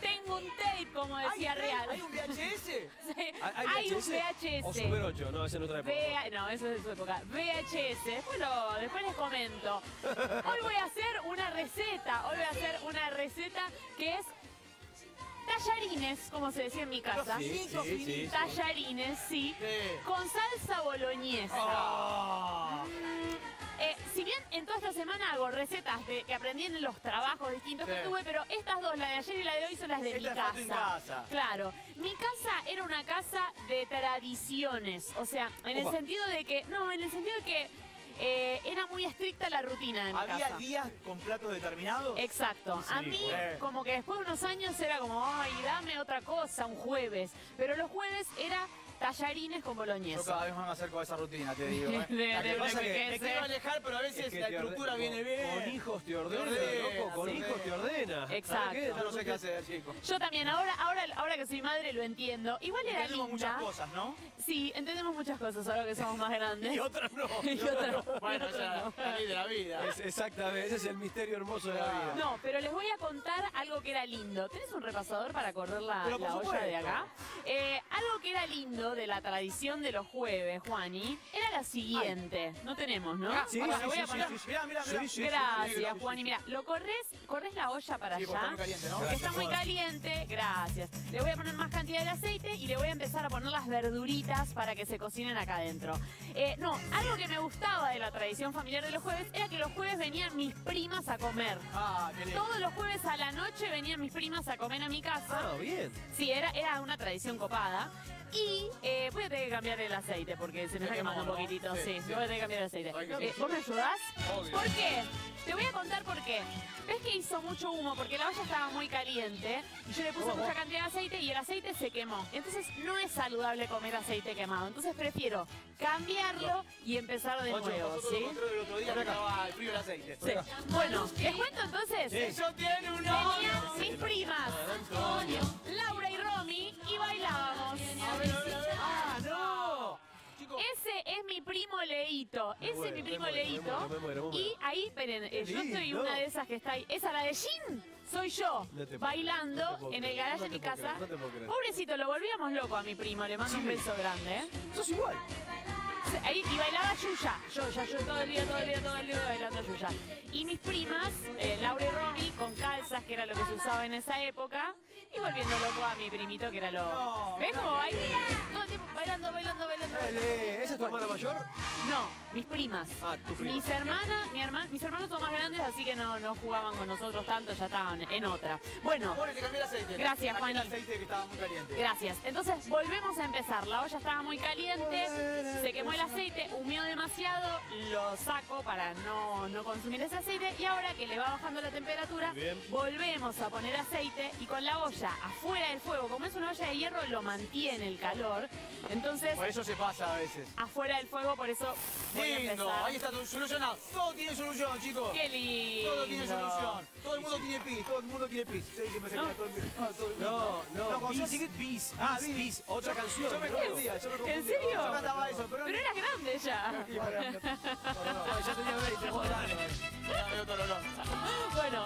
Tengo un tape, como decía Real. ¿Hay un VHS? Sí. Hay un VHS. O Super 8, no, ese no trae época. No, eso es de su época. VHS, después les comento. Hoy voy a hacer una receta, que es tallarines, como se decía en mi casa. Sí, tallarines, sí. Con salsa boloñesa. Oh. Si bien en toda esta semana hago recetas que aprendí en los trabajos distintos que tuve, pero estas dos, la de ayer y la de hoy, son las de mi casa. Claro. Mi casa era una casa de tradiciones. O sea, en el sentido de que... No, en el sentido de que era muy estricta la rutina de mi casa. ¿Había días con platos determinados? Exacto. Sí, a mí, como que después de unos años, era como, ay, dame otra cosa, un jueves. Pero los jueves era... tallarines con boloñesa. Yo cada vez más me acerco a esa rutina, te digo. La que pasa que me quiero alejar, pero a veces es que la estructura viene bien. Con hijos te ordena, loco, con hijos te ordena. Exacto. ¿Qué? No sé qué hacer, chico. Yo también, ahora que soy madre lo entiendo. Igual era linda. Entendemos muchas cosas, ¿no? Sí, entendemos muchas cosas ahora que somos más grandes. Y otras no. Y otras no. Bueno, esa es la ley de la vida. Exactamente, ese es el misterio hermoso de la vida. No, pero les voy a contar algo que era lindo. ¿Tenés un repasador para correr la olla de acá? Algo que era lindo de la tradición de los jueves, Juani, era la siguiente. No tenemos, ¿no? Gracias, Juani. Mira, lo corres la olla para allá. Está muy caliente, ¿no? Está muy caliente. Gracias. Le voy a poner más cantidad de aceite y le voy a empezar a poner las verduritas para que se cocinen acá adentro. Algo que me gustaba de la tradición familiar de los jueves era que los jueves venían mis primas a comer. Ah, qué lindo. Todos los jueves a la noche venían mis primas a comer a mi casa. Ah, bien. Sí, era una tradición copada. Y voy a tener que cambiar el aceite porque se me está quemando un poquitito. Sí, voy a tener que cambiar el aceite. ¿Vos me ayudás? Obvio. ¿Por qué? Te voy a contar por qué. ¿Ves que hizo mucho humo? Porque la olla estaba muy caliente. Y yo le puse mucha cantidad de aceite y el aceite se quemó. Entonces no es saludable comer aceite quemado. Entonces prefiero cambiarlo y empezar de nuevo, ¿sí? El otro día estaba al frío el aceite. Sí. Bueno, les cuento entonces. Eso tiene un olor. Venían mis primas, Laura y Romy, y bailábamos. ¡Ah, no! Ese es mi primo Leíto. Ese es mi primo Leíto. Y ahí, esperen, yo soy una de esas que está ahí. ¿Esa la de Jean? Soy yo, bailando en el garaje de mi casa. Pobrecito, lo volvíamos loco a mi primo. Le mando un beso grande, ¿eh? ¡Sos igual! Ahí, y bailaba Xuxa. Yo todo el día bailando Yuya. Y mis primas, Laura y Romy, con calzas, que era lo que se usaba en esa época, y volviendo loco a mi primito, que era lo... ¿Ves cómo baila? Todo el tiempo bailando. ¿Esa es tu hermana mayor? No, mis primas. Ah, tus primas. Mis hermanos son más grandes, así que no jugaban con nosotros tanto, ya estaban en otra. Bueno. Te cambié el aceite. Gracias, Juan. El aceite que estaba muy caliente. Gracias. Entonces, volvemos a empezar. La olla estaba muy caliente, se quemó el aceite, humeó demasiado, lo saco para no consumir ese aceite y ahora que le va bajando la temperatura, volvemos a poner aceite y con la olla afuera del fuego, como es una olla de hierro, lo mantiene el calor, entonces... Por eso se pasa a veces. Afuera del fuego, por eso voy a empezar. Ahí está solucionado. Todo tiene solución, chicos. Qué lindo. Todo tiene solución. Todo el mundo tiene pis, No, pis. Otra canción. Yo me confundía. ¿En serio? Yo cantaba eso, pero era grande ya. Ya tenía 20, bueno,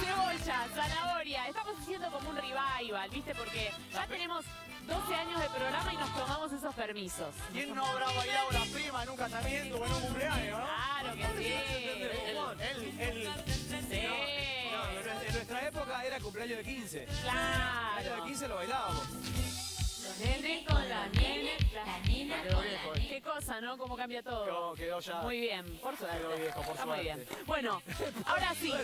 cebolla, zanahoria. Estamos haciendo como un revival, ¿viste? Porque ya tenemos 12 años de programa y nos tomamos esos permisos. ¿Quién no habrá bailado la prima en un casamiento o en un cumpleaños, no? Claro que sí. En nuestra época era cumpleaños de 15. Claro. Cumpleaños de 15 lo bailábamos. Los nenes con la nene, las ninas con la nene. Qué cosa, ¿no? Cómo cambia todo. Quedó ya. Muy bien, por suerte. Quedó viejo, por suerte. Muy bien. Bueno, ahora sí,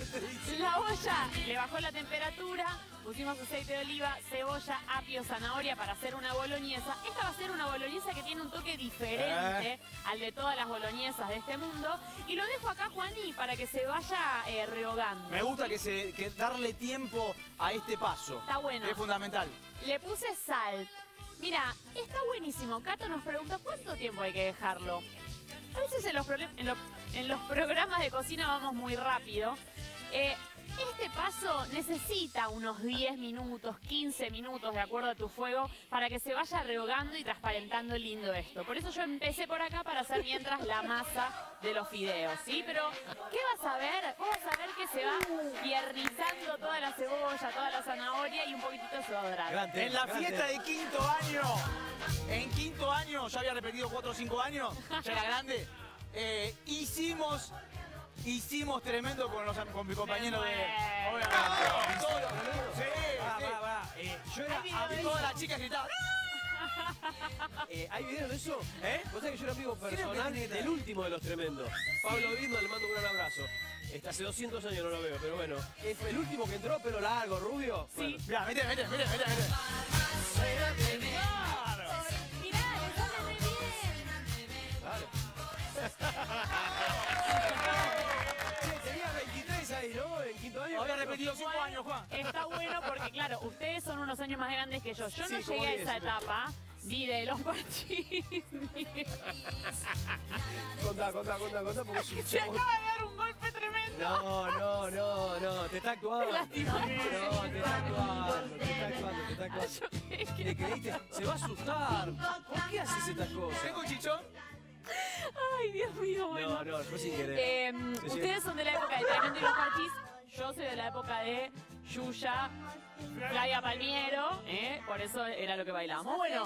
la olla le bajó la temperatura, pusimos aceite de oliva, cebolla, apio, zanahoria para hacer una boloñesa. Esta va a ser una boloñesa que tiene un toque diferente al de todas las boloñesas de este mundo. Y lo dejo acá, Juani, para que se vaya rehogando. Me gusta que darle tiempo a este paso. Está bueno. Es fundamental. Le puse sal. Mira, está buenísimo. Cato nos pregunta cuánto tiempo hay que dejarlo. A veces en los programas de cocina vamos muy rápido. Este paso necesita unos 10 minutos, 15 minutos, de acuerdo a tu fuego, para que se vaya rehogando y transparentando lindo esto. Por eso yo empecé por acá para hacer mientras la masa de los fideos, ¿sí? Pero, ¿qué vas a ver? Vas a ver que se va tiernizando toda la cebolla, toda la zanahoria y un poquitito se va a dorar. En la fiesta de quinto año, en quinto año, ya había repetido 4 o 5 años, ya era grande, hicimos tremendo con mi compañero de... Obviamente. Todos los boludos. Sí, yo era... Todas las chicas gritaban... ¿Hay videos de eso? Vos sabés que yo era amigo personal del último de los tremendos. Pablo Vima, le mando un gran abrazo. Hace 200 años no lo veo, pero bueno. Es el último que entró, pelo largo, rubio. Sí. Mirá, vete. Mirá, le sale muy bien. Dale. ¿No? En quinto año. Había repetido 5 años, Juan. Está bueno porque, claro, ustedes son unos años más grandes que yo. Yo no llegué a esa etapa ni de los parchís. Contá, porque se acaba de dar un golpe tremendo. No. Te está actuando. Te está actuando. ¿Le creíste? Se va a asustar. ¿Por qué haces estas cosas? ¿Tengo chichón? Ay, Dios mío, bueno. No, fue sin querer. Ustedes son de la época de Tremendo y los Parchís. Yo soy de la época de Yuya, Flavia Palmiero, por eso era lo que bailamos. Bueno,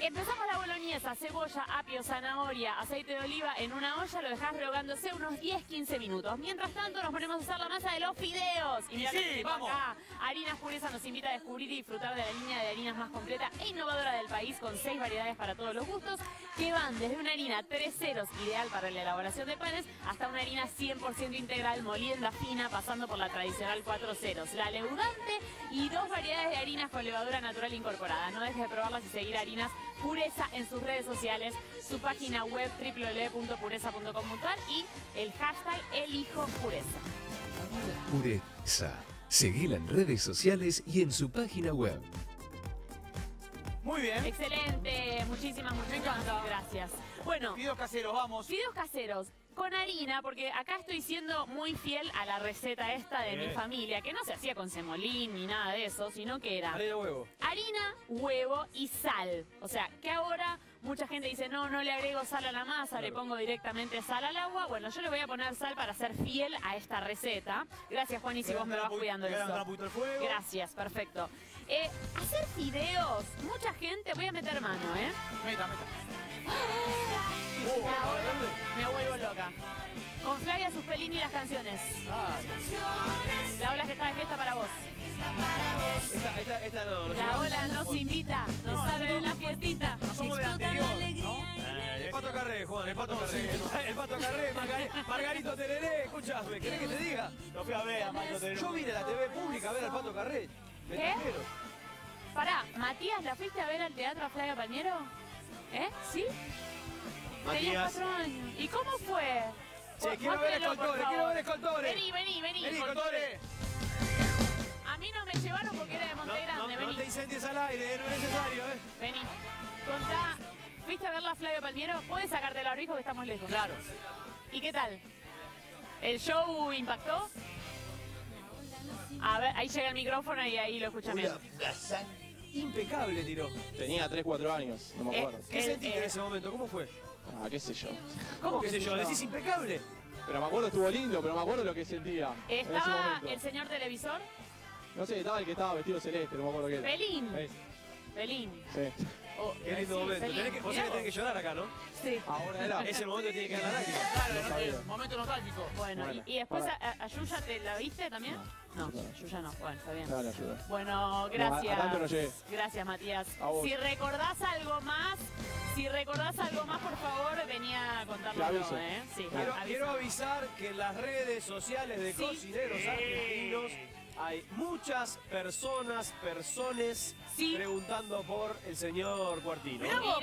empezamos la boloñesa, cebolla, apio, zanahoria, aceite de oliva en una olla, lo dejás rehogándose unos 10-15 minutos. Mientras tanto nos ponemos a hacer la masa de los fideos. Y mirá que vamos acá. Harinas Pureza nos invita a descubrir y disfrutar de la línea de harinas más completa e innovadora del país, con 6 variedades para todos los gustos, que van desde una harina 3 ceros, ideal para la elaboración de panes, hasta una harina 100% integral, molienda fina, pasando por la tradicional 4 ceros, la leudante, y 2 variedades de harinas con levadura natural incorporada. No dejes de probarlas y seguir Harinas Pureza en sus redes sociales, su página web www.pureza.com.ar y el hashtag ElijoPureza. Pureza. Seguila en redes sociales y en su página web. Muy bien. Excelente. Muchísimas gracias. Bueno. Fideos caseros, vamos. Fideos caseros. Con harina, porque acá estoy siendo muy fiel a la receta esta de mi familia, que no se hacía con semolín ni nada de eso, sino que era harina, huevo y sal. O sea, que ahora mucha gente dice, no le agrego sal a la masa, le pongo directamente sal al agua. Bueno, yo le voy a poner sal para ser fiel a esta receta. Gracias, Juani, si vos me vas cuidando de eso. Gracias, perfecto. Hacer fideos, mucha gente, voy a meter mano, Meta. Me vuelvo loca. Con Flavia, sus pelín y las canciones. La ola que está de fiesta para vos. Esta no. La ola nos invita, nos abre la fiestita. Somos de anterior, ¿no? El Pato Carré, Juan, el Pato Carré. El Pato Carré, Margarito Tereré, escuchame, ¿querés que te diga? Lo fui a ver a Margarito Tereré. Yo vine a la TV pública a ver al Pato Carré. ¿Qué? Pará, Matías, ¿la fuiste a ver al teatro a Flavia Palmiero? ¿Sí? Tenías 4 años. ¿Y cómo fue? Che, quiero ver Escoltores. Vení, Escoltores. A mí no me llevaron porque era de Montegrande, vení. No te incendies al aire, no es necesario, Vení. Contá, ¿fuiste a verla a Flavia Palmiero? ¿Puedes sacarte el abrigo que estamos lejos? Claro. ¿Y qué tal? ¿El show impactó? A ver, ahí llega el micrófono y ahí lo escuchan bien. Impecable tiró. Tenía 3 o 4 años, no me acuerdo. ¿Qué sentiste en ese momento? ¿Cómo fue? Ah, qué sé yo. ¿Cómo qué sé yo? Decís impecable. Pero me acuerdo, estuvo lindo, pero me acuerdo lo que sentía. ¿Estaba el señor televisor? No sé, estaba el que estaba vestido celeste, no me acuerdo qué era. Pelín. Sí. Oh, qué lindo momento. Vos sabés que tenés que llorar acá, ¿no? Sí. Ahora es el momento que tiene que ganar aquí. Claro, momento nostálgico. Bueno, y después a Yuya, ¿te la viste también? No, Yuya no. Bueno, está bien. Bueno, gracias. A tanto no llegué. Gracias, Matías. Si recordás algo más... por favor, venía a contárnoslo, Sí, quiero avisar que en las redes sociales de Cocineros Argentinos hay muchas personas preguntando por el señor Cuartino. Mirá vos,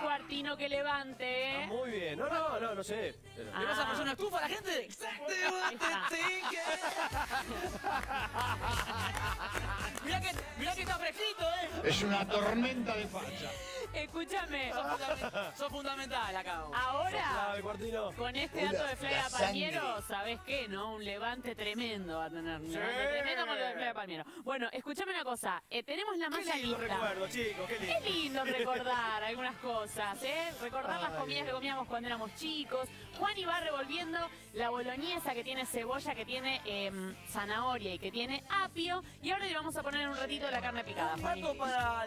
Cuartino, que levante. Está muy bien. No sé. ¿Le vas a pasar una estufa a la gente? Mirá que está fresquito, Es una tormenta de facha. Escúchame. Sos fundamental acá. Ahora, con este dato de Flavia Palmiero, ¿sabés qué? ¿No? Un levante tremendo va a tener. Sí. Tremendo con lo de Flavia Palmiero. Bueno, escúchame una cosa. Tenemos la malla lista. Qué lindo recuerdo, chicos. Qué lindo recordar algunas cosas, ¿eh? Recordar las comidas que comíamos cuando éramos chicos. Juani va revolviendo la boloñesa que tiene cebolla, que tiene zanahoria y que tiene apio. Y ahora le vamos a poner en un ratito la carne picada. Un dato para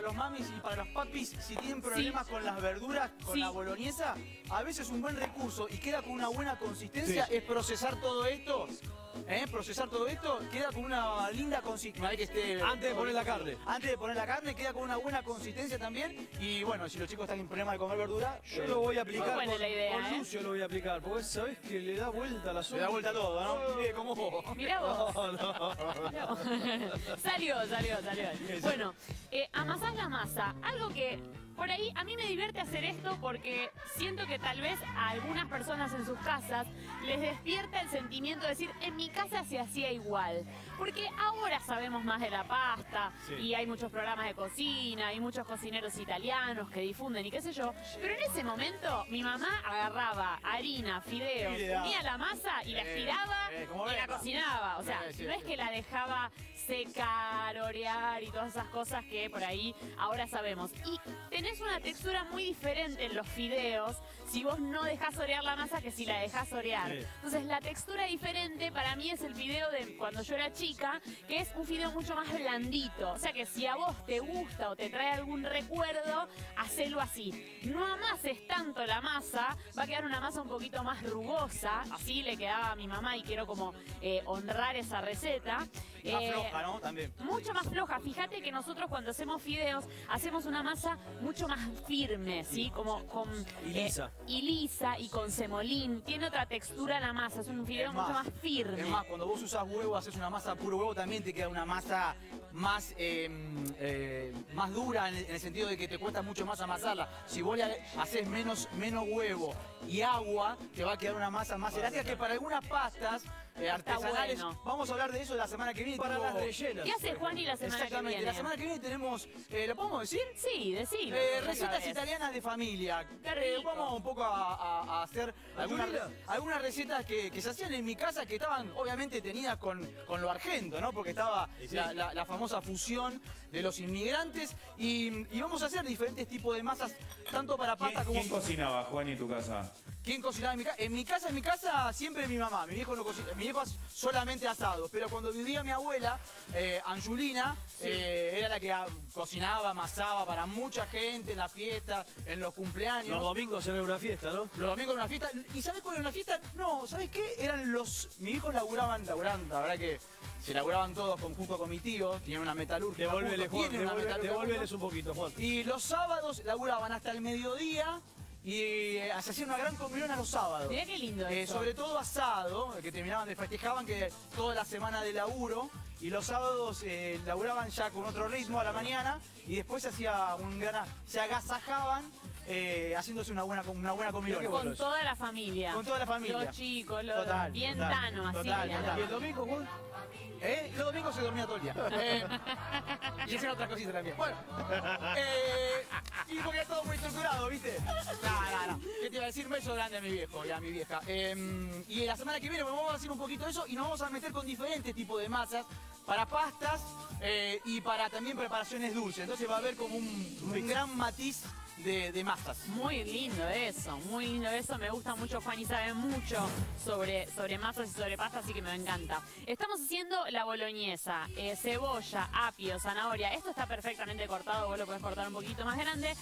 los mamis y para los papis, si tienen problemas con las verduras, con la boloñesa, a veces un buen recurso y queda con una buena consistencia es procesar todo esto. Procesar todo esto queda con una linda consistencia. Antes de poner la carne. Antes de poner la carne queda con una buena consistencia también. Y bueno, si los chicos están en problema de comer verdura, yo lo voy a aplicar. Buena la idea, con Lucio lo voy a aplicar, porque sabés que le da vuelta a la sopa. Le da vuelta todo, ¿no? Mire, como vos. Mirá vos. No. Salió. Bueno, amasás la masa. Algo que... Por ahí a mí me divierte hacer esto porque siento que tal vez a algunas personas en sus casas les despierta el sentimiento de decir, en mi casa se hacía igual. Porque ahora sabemos más de la pasta y hay muchos programas de cocina, hay muchos cocineros italianos que difunden y qué sé yo. Pero en ese momento mi mamá agarraba harina, fideos, unía la masa y la giraba y la cocinaba. O sea, no es que la dejaba secar, orear y todas esas cosas que por ahí ahora sabemos. Y tenés una textura muy diferente en los fideos si vos no dejás orear la masa que si la dejás orear. Entonces la textura diferente para mí es el fideo de cuando yo era chica, que es un fideo mucho más blandito. O sea que si a vos te gusta o te trae algún recuerdo, hacelo así. No amases tanto la masa, va a quedar una masa un poquito más rugosa. Así le quedaba a mi mamá y quiero como honrar esa receta. Más floja, ¿no? También. Mucho más floja. Fíjate que nosotros cuando hacemos fideos, hacemos una masa mucho más firme, ¿sí? Como con... y lisa y con semolín. Tiene otra textura la masa, es un fideo mucho más firme. Es más, cuando vos usás huevo, haces una masa puro huevo, también te queda una masa más, más dura en el sentido de que te cuesta mucho más amasarla. Si vos le haces menos huevo y agua, te va a quedar una masa más elástica que para algunas pastas... artesanales. Bueno. Vamos a hablar de eso la semana que viene. Para las rellenas. ¿Qué hace Juani la semana que viene? La semana que viene tenemos, ¿lo podemos decir? Sí, decir. Recetas italianas de familia. Vamos un poco a hacer algunas recetas que se hacían en mi casa que estaban obviamente tenidas con lo argento, ¿no? Porque estaba la famosa fusión de los inmigrantes y vamos a hacer diferentes tipos de masas, tanto para pasta como... ¿Quién cocinaba, Juani, en tu casa? ¿Quién cocinaba en mi casa? En mi casa siempre mi mamá, mi viejo no cocina, mi viejo solamente asados, pero cuando vivía mi abuela, Angelina, era la que cocinaba, amasaba para mucha gente en la fiesta, en los cumpleaños. Los domingos era una fiesta, ¿no? Los domingos era una fiesta, ¿y sabés cuál era una fiesta? No, ¿sabés qué? Eran los... Mis viejos laburaban, la verdad que... Se laburaban todos junto con mi tío, tenían una metalurgia. Devuélveles un poquito, Juan. Y los sábados laburaban hasta el mediodía. Y se hacía una gran comunión a los sábados. Mirá qué lindo eso. Sobre todo asado, que terminaban, festejaban que toda la semana de laburo. Y los sábados laburaban ya con otro ritmo a la mañana. Y después se agasajaban haciéndose una buena comilona. Con toda la familia. Con toda la familia. Los chicos, los bien tano, así. ¿Y el domingo, Juan? Los domingos se dormía todo el día. Y hacían otras cositas también. Bueno. Y porque era todo muy estructurado, ¿viste? No. ¿Qué te iba a decir? Beso grande a mi viejo y a mi vieja. Y la semana que viene vamos a hacer un poquito de eso y nos vamos a meter con diferentes tipos de masas para pastas y para también preparaciones dulces. Entonces va a haber como un gran matiz de masas. Muy lindo eso. Me gusta mucho, Juani sabe mucho sobre masas y sobre pasta, así que me encanta. Estamos haciendo la boloñesa, cebolla, apio, zanahoria. Esto está perfectamente cortado, vos lo podés cortar un poquito más grande.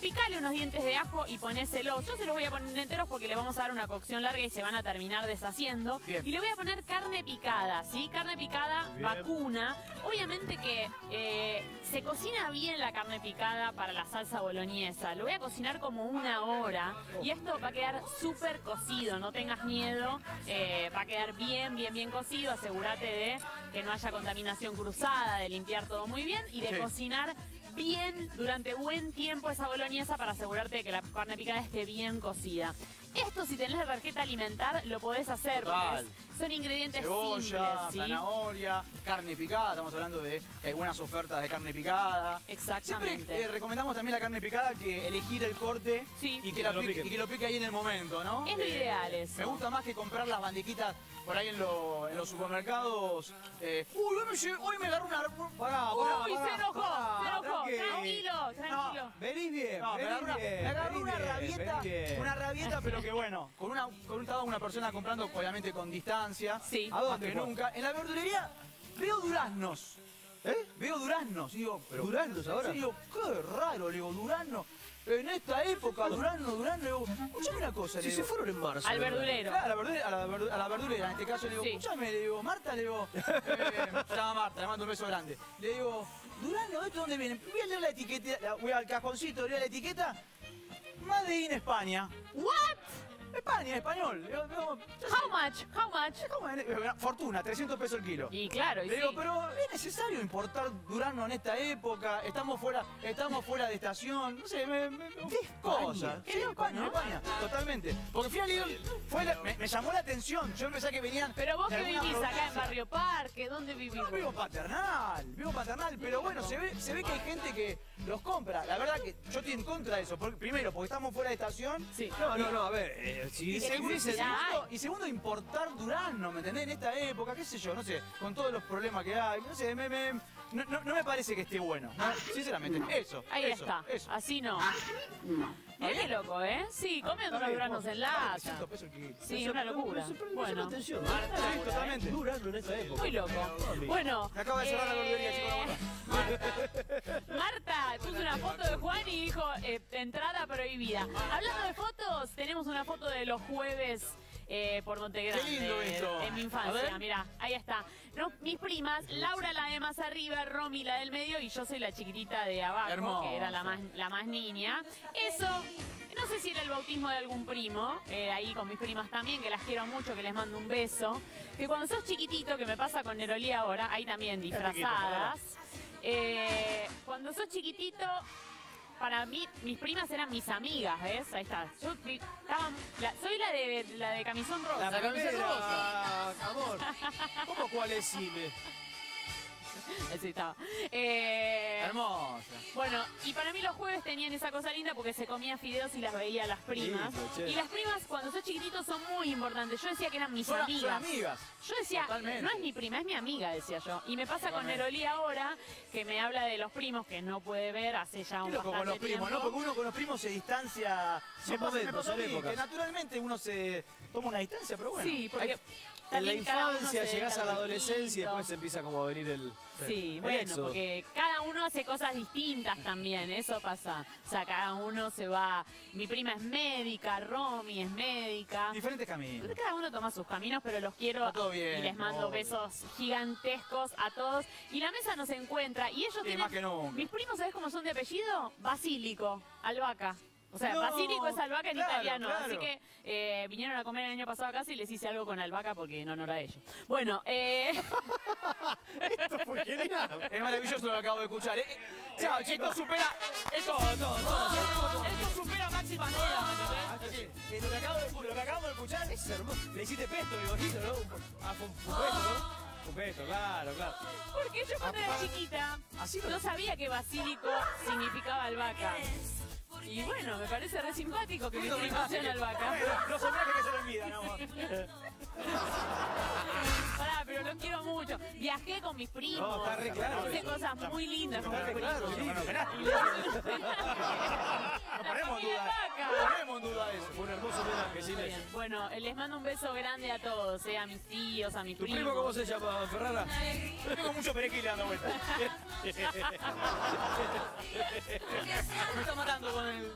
Picale unos dientes de ajo y ponéselo. Yo se los voy a poner enteros porque le vamos a dar una cocción larga y se van a terminar deshaciendo. Bien. Y le voy a poner carne picada, ¿sí? Carne picada, bien. Vacuna. Obviamente que se cocina bien la carne picada para la salsa boloñesa. Lo voy a cocinar como una hora y esto va a quedar súper cocido. No tengas miedo, va a quedar bien cocido. Asegúrate de que no haya contaminación cruzada, de limpiar todo muy bien y de cocinar bien durante buen tiempo esa boloñesa para asegurarte de que la carne picada esté bien cocida. Esto, si tenés la tarjeta alimentar, lo podés hacer. Son ingredientes cebolla, simples, ¿sí? Zanahoria, carne picada. Estamos hablando de buenas ofertas de carne picada. Exactamente. Siempre, recomendamos también la carne picada, que elegir el corte y que lo pique, ahí en el momento, ¿no? Es lo ideal eso. Me gusta más que comprar las bandejitas por ahí en, los supermercados. Hoy me agarró una... Pará, se enojó, Tranquilo. No, venís bien. Me agarró una rabieta, pero que bueno, con una persona comprando, obviamente con distancia. Sí. ¿A dónde nunca? En la verdulería veo duraznos. Veo duraznos. Digo, pero ¿duraznos ahora? Digo, qué raro, digo, duraznos. En esta época, durazno, escuchame una cosa. Si se fueron en marzo. Al verdulero. Claro, a la verdulera, en este caso, le digo, escuchame, le digo, Marta, le digo, estaba Marta, le mando un beso grande. Le digo, durazno, ¿esto dónde viene? Voy a leer la etiqueta, voy al cajoncito, leo la etiqueta. Made in España. ¿What? España, español. How much? Fortuna, 300 pesos el kilo. Y claro, y digo, pero ¿es necesario importar durazno en esta época? Estamos fuera de estación. No sé, cosas. España, totalmente. Porque fui a Lidl, me llamó la atención. Yo pensé que venían... Pero vos que vivís acá en Barrio Parque, ¿dónde vivís? No, vivo Paternal, pero bueno, se ve que hay gente que los compra. La verdad que yo estoy en contra de eso. Primero, porque estamos fuera de estación. Sí. No, a ver... Y segundo, importar durazno, ¿me entendés? En esta época, qué sé yo, no sé, con todos los problemas que hay, no sé, no me parece que esté bueno, ¿no? Sinceramente, eso. Ahí está. Así no. Qué loco, ¿eh? Sí, comiendo unos duranos en lata. 300 pesos el kilo. Sí, una locura. Bueno. Atención. Sí, totalmente. Durazno en esta época. Muy loco. Bueno. Me acaba de cerrar la verdulería, Marta puso una foto de Juan y dijo, entrada prohibida. Hablando de fotos, tenemos una foto de los jueves por Montegrande. Qué lindo esto. En mi infancia, mirá, ahí está. Mis primas, Laura la de más arriba, Romy la del medio y yo soy la chiquitita de abajo, que era la más niña. Eso, no sé si era el bautismo de algún primo, ahí con mis primas también, que las quiero mucho, que les mando un beso. Que cuando sos chiquitito, que me pasa con Nerolí ahora, ahí también disfrazadas. Cuando sos chiquitito, para mí, mis primas eran mis amigas, ¿ves? Ahí está. Yo estaba, soy la de camisón rosa. La camisón rosa, amor. ¿Cómo cuál es Xime? Así estaba. Hermosa. Bueno, y para mí los jueves tenían esa cosa linda porque se comía fideos y las veía a las primas. Lindo, y las primas, cuando son chiquititos, son muy importantes. Yo decía que eran mis amigas. Yo decía, totalmente, no es mi prima, es mi amiga, decía yo. Y me pasa con Nerolí ahora, que me habla de los primos que no puede ver hace ya un bastante con los primos, ¿no? Porque uno con los primos se distancia. Me pasó a mí, que naturalmente uno se toma una distancia, pero bueno. Sí, porque... En la infancia llegás a la adolescencia y después empieza como a venir el... Sí, bueno, porque cada uno hace cosas distintas también, eso pasa. O sea, cada uno se va... Mi prima es médica, Romy es médica. Diferentes caminos. Cada uno toma sus caminos, pero los quiero y les mando besos gigantescos a todos. Y la mesa nos encuentra y ellos tienen... Más que nunca. Mis primos, ¿sabés cómo son de apellido? Basílico, albahaca. O sea, Basílico es albahaca en italiano, así que vinieron a comer el año pasado a casa y les hice algo con albahaca porque en honor a ellos. Bueno, Esto fue genial. Es maravilloso lo que acabo de escuchar. Chao, chicos, supera... Esto supera máximas normas. Lo que acabo de escuchar es hermoso. Le hiciste pesto, mi bonito, ¿no? Pesto, claro. Porque yo cuando era chiquita no sabía que Basílico significaba albahaca. Y bueno, me parece re simpático que me incluyan albahaca. No son viajes que se lo olvidan, amor. Pará, pero los quiero mucho. Viajé con mis primos. No, está re claro. Hice cosas muy lindas con mis primos. No ponemos en duda eso. Fue un hermoso homenaje, Xime. Bueno, les mando un beso grande a todos, a mis tíos, a mis primos. ¿Tu primo cómo se llama, Ferraro? Tengo mucho perejil dando vueltas. Me está matando con el...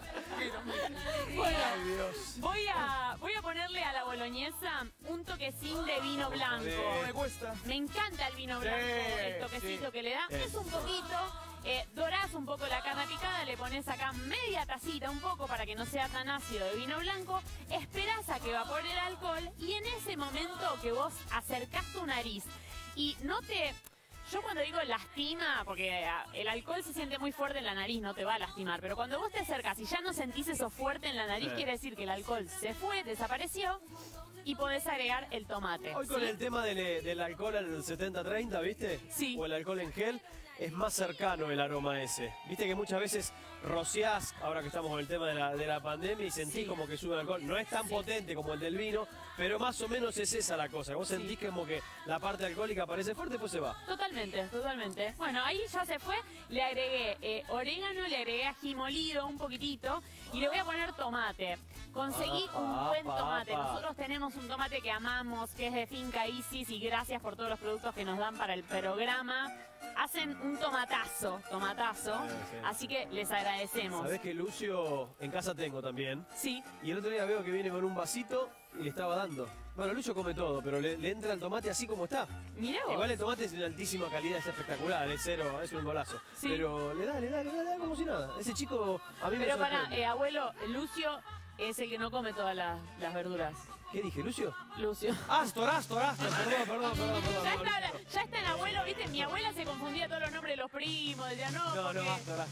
Bueno, voy a ponerle a la boloñesa un toquecín de vino blanco. Me cuesta. Me encanta el vino blanco, el toquecito que le da. Es un poquito... dorás un poco la carne picada, le pones acá media tacita, un poco, para que no sea tan ácido de vino blanco, esperás a que evapore el alcohol y en ese momento que vos acercás tu nariz y no te... Yo cuando digo lastima, porque el alcohol se siente muy fuerte en la nariz, no te va a lastimar. Pero cuando vos te acercas y ya no sentís eso fuerte en la nariz, quiere decir que el alcohol se fue, desapareció y podés agregar el tomate. Hoy con el tema del alcohol en el 70-30, ¿viste? Sí. O el alcohol en gel, es más cercano el aroma ese. Viste que muchas veces rociás, ahora que estamos con el tema de la pandemia, y sentís como que sube el alcohol. No es tan potente como el del vino, pero más o menos es esa la cosa. Vos sentís como que la parte alcohólica aparece fuerte y después se va. Totalmente, totalmente. Bueno, ahí ya se fue. Le agregué orégano, le agregué ají molido un poquitito y le voy a poner tomate. Conseguí un buen tomate. Nosotros tenemos un tomate que amamos, que es de Finca Isis, y gracias por todos los productos que nos dan para el programa. Hacen un tomatazo, así que les agradecemos. Sabés que Lucio en casa tengo también. Sí. Y el otro día veo que viene con un vasito y le estaba dando. Bueno, Lucio come todo, pero le entra el tomate así como está. Mirá vos. Igual el tomate es de altísima calidad, es espectacular, es cero, es un golazo. Sí. Pero le da como si nada. Ese chico a mí me sorprende. Pero para, abuelo, Lucio es el que no come todas las verduras. ¿Qué dije, Lucio? Lucio. Astor. Perdón. Ya está el abuelo, ¿viste? Mi abuela se confundía todos los nombres de los primos, decía no. No, Astor.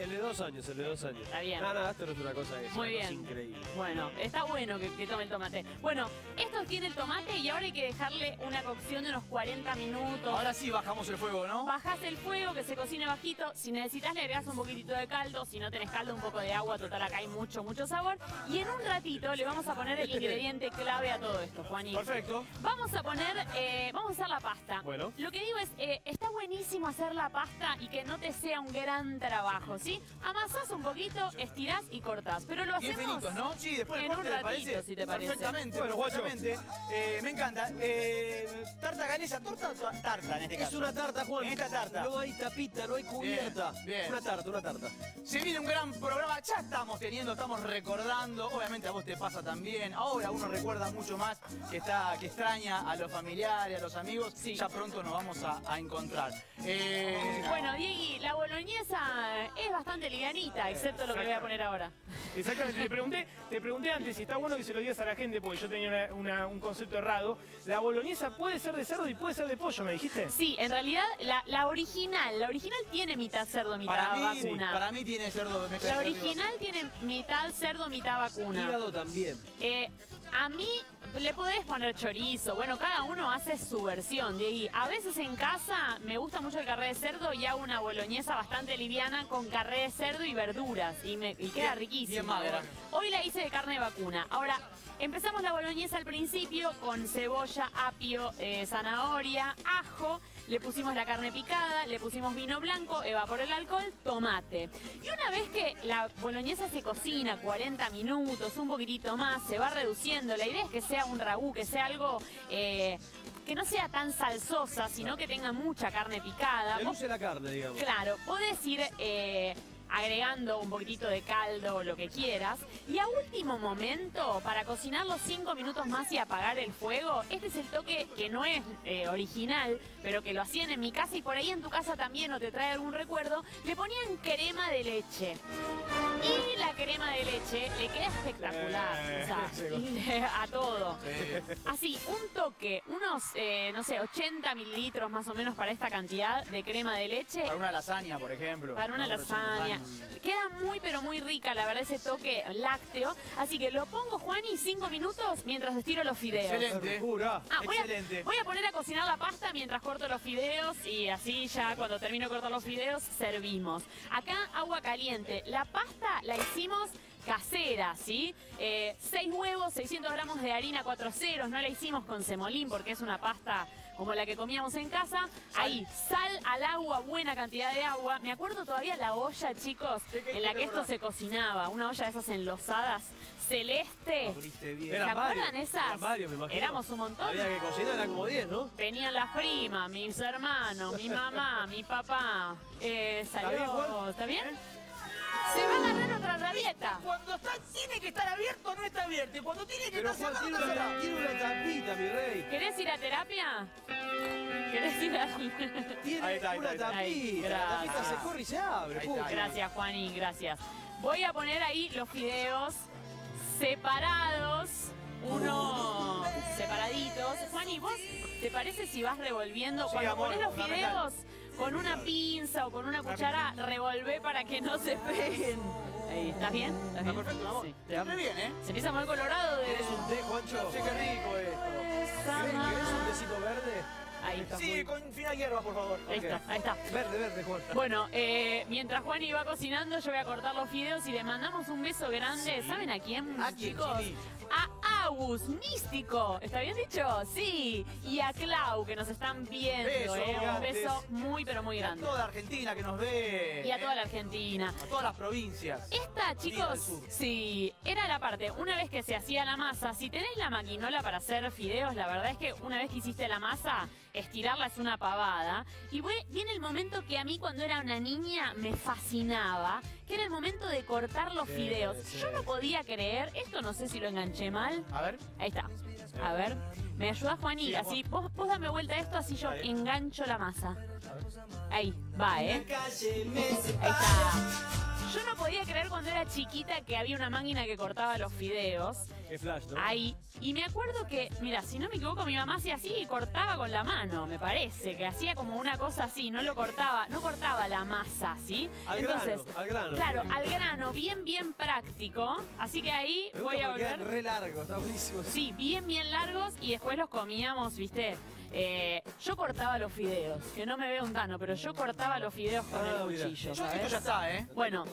El de dos años. Está bien. Nada, Astor es una cosa muy bien. Es increíble. Bueno, está bueno que tome el tomate. Bueno, esto tiene el tomate y ahora hay que dejarle una cocción de unos 40 minutos. Ahora sí bajamos el fuego, ¿no? Bajás el fuego, que se cocine bajito. Si necesitas, le agregás un poquitito de caldo. Si no tenés caldo, un poco de agua. Total, acá hay mucho sabor. Y en un ratito le vamos a poner el ingrediente clave a todo esto, Juani. Perfecto. Vamos a poner, vamos a hacer la pasta. Bueno. Lo que digo es, está buenísimo hacer la pasta y que no te sea un gran trabajo, ¿sí? Amasás un poquito, estirás y cortás. Pero lo hacemos minutos, ¿no? Sí, después en un ratito, si te parece. Perfectamente. Bueno, guachamente. Me encanta. Tarta ganesa, tarta en este caso. Es una tarta, Juan. En esta tarta. No hay tapita, no hay cubierta. Bien. Una tarta. Se viene un gran programa. Ya estamos recordando. Obviamente a vos te pasa también. Ahora uno recuerda mucho más, que extraña a los familiares, a los amigos. Sí. Ya pronto nos vamos a encontrar. Bueno, Diegui, la boloñesa es bastante livianita, excepto lo que le voy a poner ahora. Exactamente, te pregunté antes, y está bueno que se lo digas a la gente, porque yo tenía un concepto errado. La boloñesa puede ser de cerdo y puede ser de pollo, ¿me dijiste? Sí, en realidad la original tiene mitad cerdo, mitad vacuna. Sí, para mí tiene cerdo. La original tiene mitad cerdo, mitad vacuna. El hígado también. A mí le podés poner chorizo. Bueno, cada uno hace su versión, Diegui. A veces en casa me gusta mucho el carré de cerdo y hago una boloñesa bastante liviana con carré de cerdo y verduras. Y queda riquísima. Hoy la hice de carne de vacuna. Ahora, empezamos la boloñesa al principio con cebolla, apio, zanahoria, ajo. Le pusimos la carne picada, le pusimos vino blanco, evaporó el alcohol, tomate. Y una vez que la boloñesa se cocina 40 minutos, un poquitito más, se va reduciendo. La idea es que sea un ragú, que sea algo que no sea tan salsosa, sino que tenga mucha carne picada. Reduce la carne, digamos. Claro, podés ir agregando un poquitito de caldo o lo que quieras. Y a último momento, para cocinar los 5 minutos más y apagar el fuego, este es el toque que no es original, pero que lo hacían en mi casa y por ahí en tu casa también, o te trae algún recuerdo, le ponían crema de leche. Y la crema de leche le queda espectacular, a todo. Así, un toque, unos, no sé, 80 mililitros más o menos para esta cantidad de crema de leche. Para una lasaña, por ejemplo. Para una lasaña. Queda muy, pero muy rica, la verdad, ese toque lácteo. Así que lo pongo, Juani, 5 minutos mientras estiro los fideos. Excelente. Voy a poner a cocinar la pasta mientras corto los fideos y así ya cuando termino de cortar los fideos, servimos. Acá, agua caliente. La pasta la hicimos casera, ¿sí? 6 huevos, 600 gramos de harina 4 ceros. No la hicimos con semolín porque es una pasta como la que comíamos en casa. Ahí, sal al agua, buena cantidad de agua. Me acuerdo todavía la olla, chicos, en la que esto se cocinaba. Una olla de esas enlosadas, celeste. ¿Se acuerdan esas? Éramos un montón. Había que cocinar, eran como 10, ¿no? Venían las primas, mis hermanos, mi mamá, mi papá. Salió, ¿está bien? Se va a agarrar otra rabieta. Cuando está, tiene que estar abierto, no está abierto. Y cuando tiene que estar cerrado, no está cerrado. Tiene una tapita, mi rey. ¿Querés ir a terapia? Tiene una tapita. La tapita se corre y se abre. Gracias, Juani, gracias. Voy a poner ahí los fideos separados. Uno separaditos. Juani, ¿vos te parece si vas revolviendo? Sí, cuando pones los fideos con una pinza o con una cuchara, revolvé para que no se peguen. Ahí, ¿estás bien? ¿Estás bien? Perfecto, amor. Sí. Te va bien, ¿eh? Se empieza a mover colorado de... ¿Querés un té, Juancho? Sí, qué rico esto. ¿Querés un tecito verde? Ahí está. Sí, con fina hierba, por favor. Ahí está, ahí está. Verde, verde, Juan. Bueno, mientras Juan iba cocinando, yo voy a cortar los fideos y le mandamos un beso grande. Sí. ¿Saben a quién, chicos? Sí. A Agus Místico. ¿Está bien dicho? Sí. Y a Clau, que nos están viendo. Beso, un beso muy, pero muy grande. Y a toda la Argentina que nos ve. Y a toda la Argentina. A todas las provincias. Esta, chicos, sí, era la parte. Una vez que se hacía la masa, si tenés la maquinola para hacer fideos, la verdad es que una vez que hiciste la masa, estirarla es una pavada. Y viene el momento que a mí cuando era una niña me fascinaba, que era el momento de cortar los fideos. Sí. Yo no podía creer, esto no sé si lo enganché mal. A ver. Ahí está. A ver. ¿Me ayudás, Juani? Sí, así, vos dame vuelta a esto, así yo engancho la masa. Ahí, va, ¿eh? Ahí está. Yo no podía creer cuando era chiquita que había una máquina que cortaba los fideos. Qué flash, ¿no? Ahí. Y me acuerdo que, mira, si no me equivoco, mi mamá hacía así y cortaba con la mano, me parece. Que hacía como una cosa así, no lo cortaba, no cortaba la masa, ¿sí? Al grano. Claro, al grano, bien, bien práctico. Así que ahí voy a volver. Re largos, está buenísimo. Sí, bien, bien largos y después los comíamos, ¿viste? Yo cortaba los fideos, que no me veo un tano, pero yo cortaba los fideos con el cuchillo, ¿sabes? Esto ya está, ¿eh? Bueno,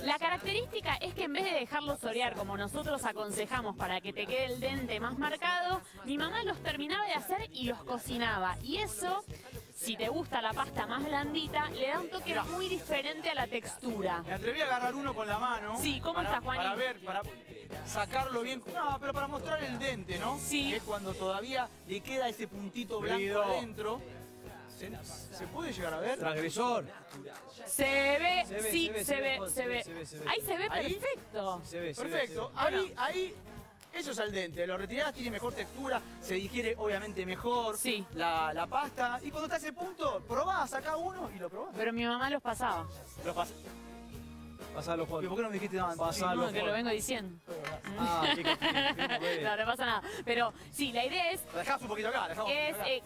la característica es que en vez de dejarlos torear como nosotros aconsejamos para que te quede el dente más marcado, mi mamá los terminaba de hacer y los cocinaba. Y eso, si te gusta la pasta más blandita, le da un toque muy diferente a la textura. Me atreví a agarrar uno con la mano. Sí, ¿cómo está, Juani? Para ver, para sacarlo bien. No, pero para mostrar el dente, ¿no? Sí. Que es cuando todavía le queda ese puntito blanco adentro. ¿Se puede llegar a ver? Transgresor. Se ve. Ahí se ve perfecto. Perfecto. Ahí, eso es al dente. Lo retirás, tiene mejor textura, se digiere obviamente mejor la pasta. Y cuando está ese punto, probás, sacá uno y lo probás. Pero mi mamá los pasaba. Pasaba los juegos. ¿Y por qué no me dijiste nada? No, que lo vengo diciendo. No pasa nada. Pero sí, la idea es... Dejás un poquito acá.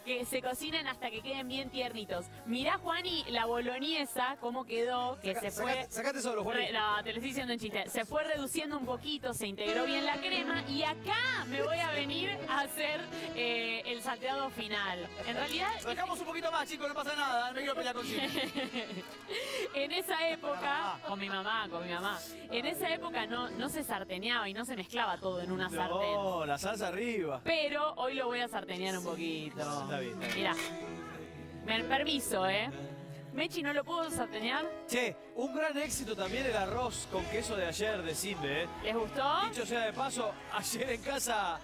Que se cocinen hasta que queden bien tiernitos. Mirá, Juani, la boloñesa, cómo quedó, que se fue... Sacate solo, Juani. No, te lo estoy diciendo en chiste. Se fue reduciendo un poquito, se integró bien la crema y acá me voy a venir a hacer el salteado final. En realidad... Dejamos un poquito más, chicos, no pasa nada. No quiero pelear con Xime. En esa época, con mi mamá. En esa época no se sarteneaba y no se mezclaba todo en una sartén. No, la salsa arriba. Pero hoy lo voy a sartenear un poquito. Está bien. Mirá. Me permiso, ¿eh? Mechi, ¿no lo puedo sartenear? Che, un gran éxito también el arroz con queso de ayer de Xime, ¿eh? ¿Les gustó? Dicho sea de paso, ayer en casa...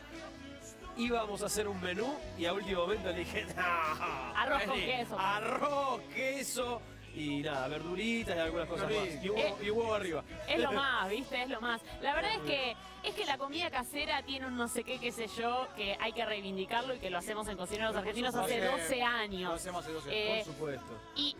íbamos a hacer un menú y a último momento le dije... Arroz con queso. Arroz, queso... y nada, verduritas y algunas cosas más. Y huevo arriba. Es lo más, ¿viste? Es lo más. La verdad es que la comida casera tiene un no sé qué, qué sé yo, que hay que reivindicarlo y que lo hacemos en Cocineros Argentinos hace 12 años. Lo hacemos hace 12 años, por supuesto. Y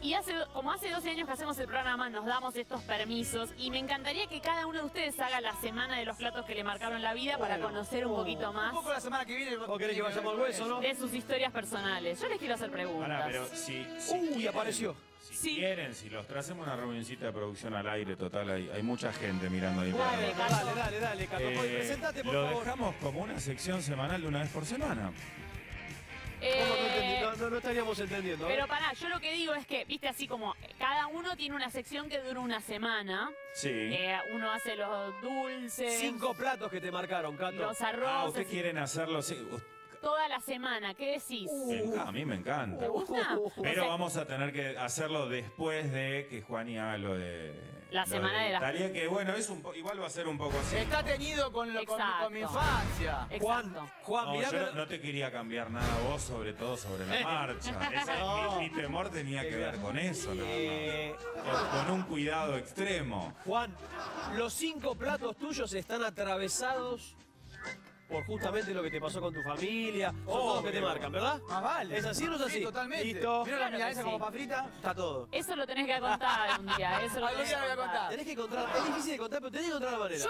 como hace 12 años que hacemos el programa, nos damos estos permisos y me encantaría que cada uno de ustedes haga la semana de los platos que le marcaron la vida para conocer un poquito más. Un poco la semana que viene, o querés que vayamos al hueso, ¿no? De sus historias personales. Yo les quiero hacer preguntas. Pará, pero sí. ¡Uy, apareció! Si quieren, si los tracemos una reunioncita de producción al aire, total, hay mucha gente mirando ahí. Dale, Cato, presentate, por favor. Lo dejamos como una sección semanal de una vez por semana. No estaríamos entendiendo. Pero pará, yo lo que digo es que, viste, así como cada uno tiene una sección que dura una semana. Sí. Uno hace los dulces. 5 platos que te marcaron, Cato. Los arroces. ¿Ustedes quieren hacerlo? Sí. Toda la semana, ¿qué decís? A mí me encanta. ¿Te gusta? Pero vamos a tener que hacerlo después de que Juani haga lo de... La semana de la... Estaría que, bueno, igual va a ser un poco así. Está teñido con mi infancia. Exacto. Juan, mirá, yo no te quería cambiar nada vos, sobre todo sobre la marcha. Mi temor tenía que ver con eso, nada más. Con un cuidado extremo. Juan, los 5 platos tuyos están atravesados... por justamente lo que te pasó con tu familia, todos que te marcan, ¿verdad? Ah, vale. ¿Es así o no es así? Sí, totalmente. Listo. Mira, claro, la milanesa como papita, está todo. Eso lo tenés que contar un día, eso lo tenés que contar. Tenés que contar, es difícil de contar, pero tenés que encontrar la manera.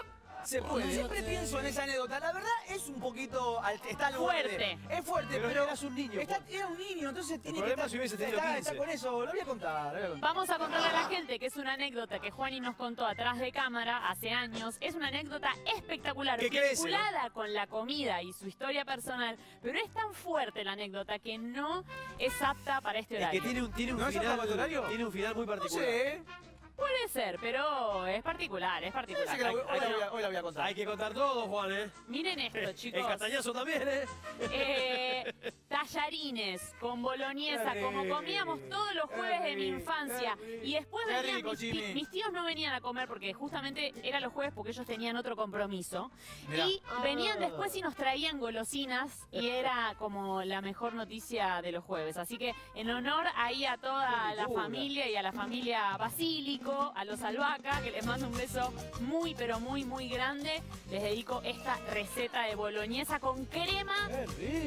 Se puede. Siempre pienso en esa anécdota. La verdad es un poquito... Está al fuerte. Borde. Es fuerte, pero eras un niño. Era un niño, entonces tiene que estar... Está con eso. Lo voy a contar. Vamos a contarle a la gente que es una anécdota que Juani nos contó atrás de cámara hace años. Es una anécdota espectacular, vinculada con la comida y su historia personal. Pero es tan fuerte la anécdota que no es apta para este horario. Es que tiene un final muy particular. Puede ser, pero es particular, es particular. Sí, hoy la voy a contar. Hay que contar todo, Juan, Miren esto, chicos. El castañazo también, tallarines con boloñesa, como comíamos todos los jueves de mi infancia. Y después venían mis tíos no venían a comer porque justamente eran los jueves porque ellos tenían otro compromiso. Mirá. Y venían después y nos traían golosinas y era como la mejor noticia de los jueves. Así que en honor ahí a toda la familia y a la familia Basílico, a los Albaca, que les mando un beso muy, pero muy, muy grande. Les dedico esta receta de boloñesa con crema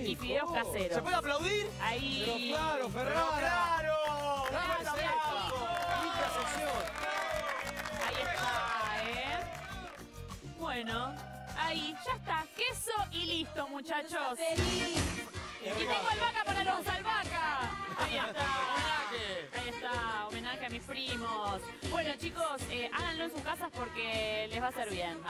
y fideos caseros. ¿Se puede aplaudir? Ahí. Pero claro, Ferraro. Pero claro. Gracias. Ahí está, Bueno, ahí, ya está. Queso y listo, muchachos. Y tengo albahaca para los albahaca. Ahí está, homenaje. Ahí está, homenaje a mis primos. Bueno, chicos, háganlo en sus casas porque les va a hacer bien.